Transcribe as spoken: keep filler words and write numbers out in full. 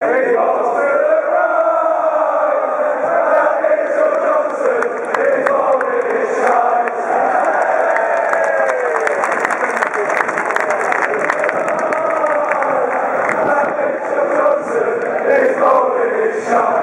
Hey, Mitchell Johnson is already shot. Mitchell Johnson is already shot.